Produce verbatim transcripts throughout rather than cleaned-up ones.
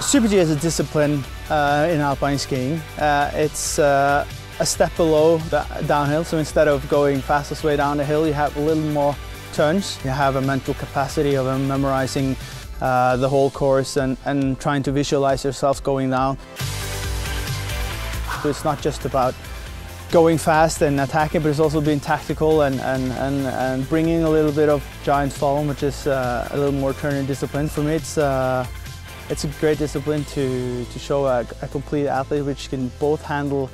Super-G is a discipline uh, in alpine skiing. Uh, it's uh, a step below the downhill, so instead of going fastest way down the hill, you have a little more turns. You have a mental capacity of memorizing uh, the whole course and, and trying to visualize yourself going down. So it's not just about going fast and attacking, but it's also being tactical and, and, and, and bringing a little bit of giant slalom, which is uh, a little more turning discipline. For me, it's uh, It's a great discipline to, to show a, a complete athlete which can both handle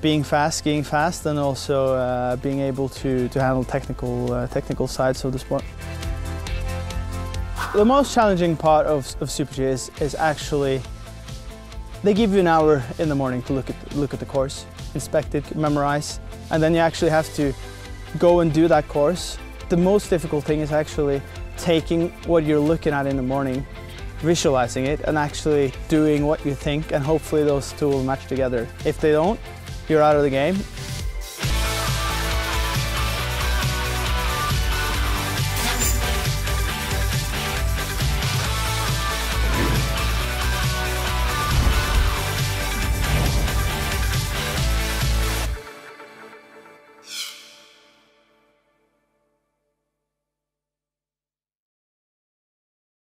being fast, skiing fast, and also uh, being able to, to handle technical, uh, technical sides of the sport. The most challenging part of, of Super-G is, is actually they give you an hour in the morning to look at, look at the course, inspect it, memorize, and then you actually have to go and do that course. The most difficult thing is actually taking what you're looking at in the morning, visualizing it and actually doing what you think, and hopefully those two will match together. If they don't, you're out of the game.